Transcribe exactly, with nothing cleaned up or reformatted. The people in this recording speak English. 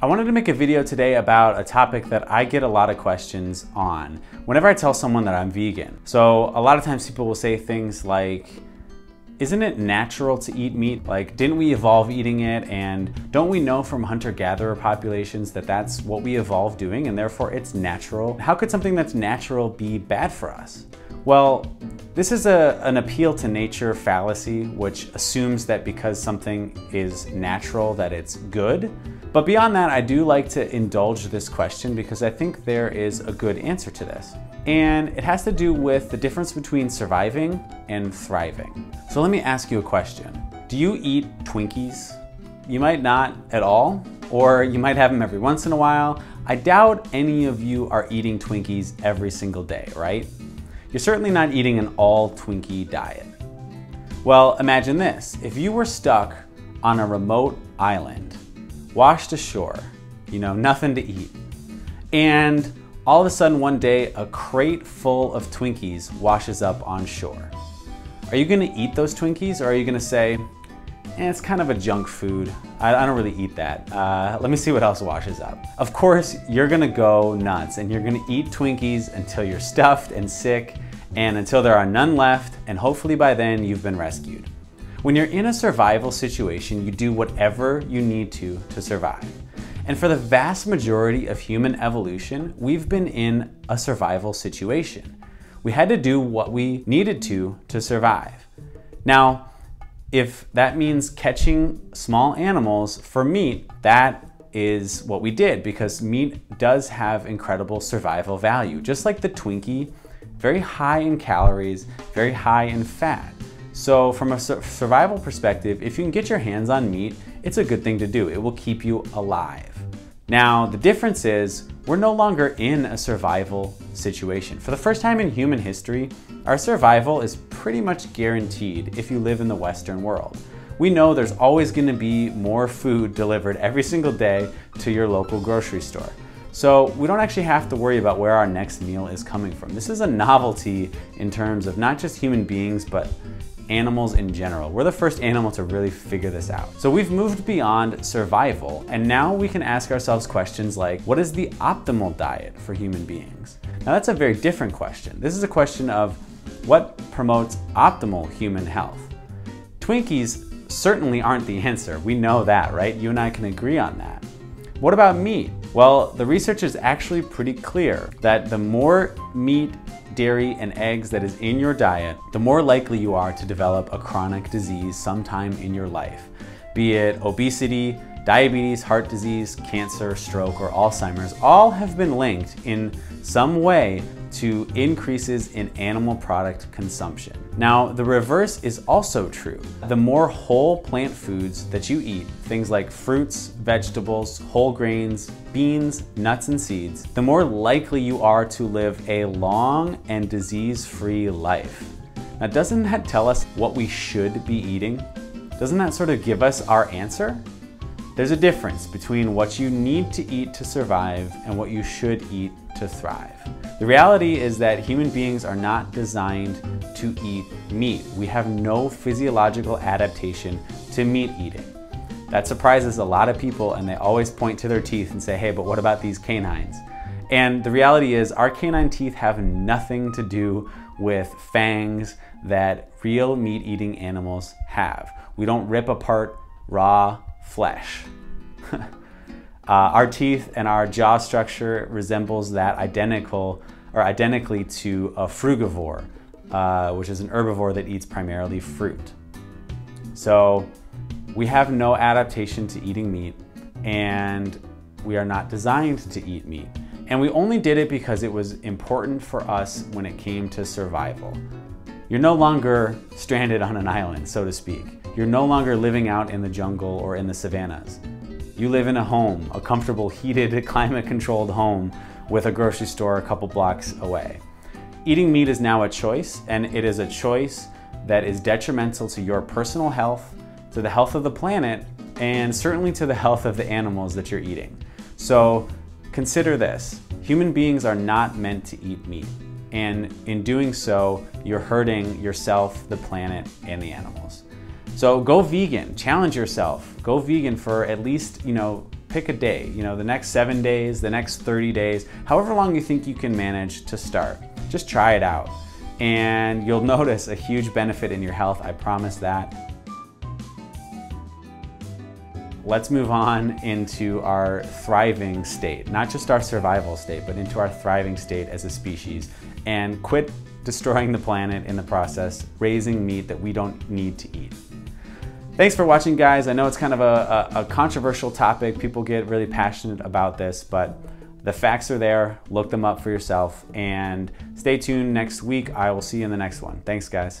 I wanted to make a video today about a topic that I get a lot of questions on whenever I tell someone that I'm vegan. So a lot of times people will say things like, isn't it natural to eat meat? Like, didn't we evolve eating it? And don't we know from hunter-gatherer populations that that's what we evolved doing and therefore it's natural? How could something that's natural be bad for us? Well, this is a, an appeal to nature fallacy, which assumes that because something is natural that it's good. But beyond that, I do like to indulge this question because I think there is a good answer to this. And it has to do with the difference between surviving and thriving. So let me ask you a question. Do you eat Twinkies? You might not at all, or you might have them every once in a while. I doubt any of you are eating Twinkies every single day, right? You're certainly not eating an all Twinkie diet. Well, imagine this. If you were stuck on a remote island, washed ashore, you know, nothing to eat, and all of a sudden one day a crate full of Twinkies washes up on shore. Are you gonna eat those Twinkies, or are you gonna say, eh, it's kind of a junk food, I, I don't really eat that, uh, let me see what else washes up? Of course, you're gonna go nuts and you're gonna eat Twinkies until you're stuffed and sick and until there are none left, and hopefully by then you've been rescued. When you're in a survival situation, you do whatever you need to to survive. And for the vast majority of human evolution, we've been in a survival situation. We had to do what we needed to to survive. Now, if that means catching small animals for meat, that is what we did, because meat does have incredible survival value. Just like the Twinkie, very high in calories, very high in fat. So from a survival perspective, if you can get your hands on meat, it's a good thing to do. It will keep you alive. Now, the difference is we're no longer in a survival situation. For the first time in human history, our survival is pretty much guaranteed if you live in the Western world. We know there's always going to be more food delivered every single day to your local grocery store. So we don't actually have to worry about where our next meal is coming from. This is a novelty in terms of not just human beings, but animals in general. We're the first animal to really figure this out. So we've moved beyond survival, and now we can ask ourselves questions like, what is the optimal diet for human beings? Now that's a very different question. This is a question of what promotes optimal human health. Twinkies certainly aren't the answer. We know that, right? You and I can agree on that. What about meat? Well, the research is actually pretty clear that the more meat, dairy, and eggs that is in your diet, the more likely you are to develop a chronic disease sometime in your life, be it obesity, diabetes, heart disease, cancer, stroke, or Alzheimer's. All have been linked in some way to increases in animal product consumption. Now, the reverse is also true. The more whole plant foods that you eat, things like fruits, vegetables, whole grains, beans, nuts, and seeds, the more likely you are to live a long and disease-free life. Now, doesn't that tell us what we should be eating? Doesn't that sort of give us our answer? There's a difference between what you need to eat to survive and what you should eat to thrive. The reality is that human beings are not designed to eat meat. We have no physiological adaptation to meat eating. That surprises a lot of people, and they always point to their teeth and say, hey, but what about these canines? And the reality is our canine teeth have nothing to do with fangs that real meat-eating animals have. We don't rip apart raw flesh. uh, our teeth and our jaw structure resembles that identical or identically to a frugivore, uh, which is an herbivore that eats primarily fruit. So we have no adaptation to eating meat, and we are not designed to eat meat. And we only did it because it was important for us when it came to survival. You're no longer stranded on an island, so to speak. You're no longer living out in the jungle or in the savannas. You live in a home, a comfortable, heated, climate-controlled home with a grocery store a couple blocks away. Eating meat is now a choice, and it is a choice that is detrimental to your personal health, to the health of the planet, and certainly to the health of the animals that you're eating. So consider this. Human beings are not meant to eat meat. And in doing so, you're hurting yourself, the planet, and the animals. So go vegan, challenge yourself. Go vegan for at least, you know, pick a day, you know, the next seven days, the next thirty days, however long you think you can manage to start. Just try it out. And you'll notice a huge benefit in your health, I promise that. Let's move on into our thriving state, not just our survival state, but into our thriving state as a species, and quit destroying the planet in the process, raising meat that we don't need to eat. Thanks for watching, guys. I know it's kind of a, a, a controversial topic. People get really passionate about this, but the facts are there. Look them up for yourself and stay tuned next week. I will see you in the next one. Thanks, guys.